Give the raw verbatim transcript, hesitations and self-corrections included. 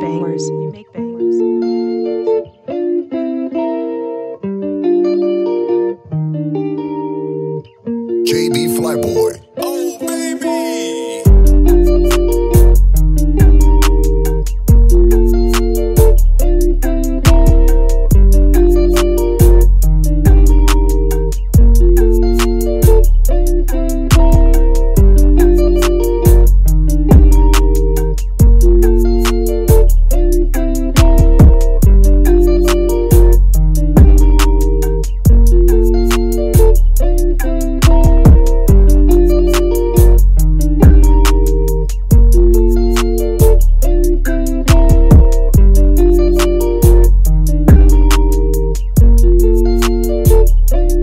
bangers. We make bangers.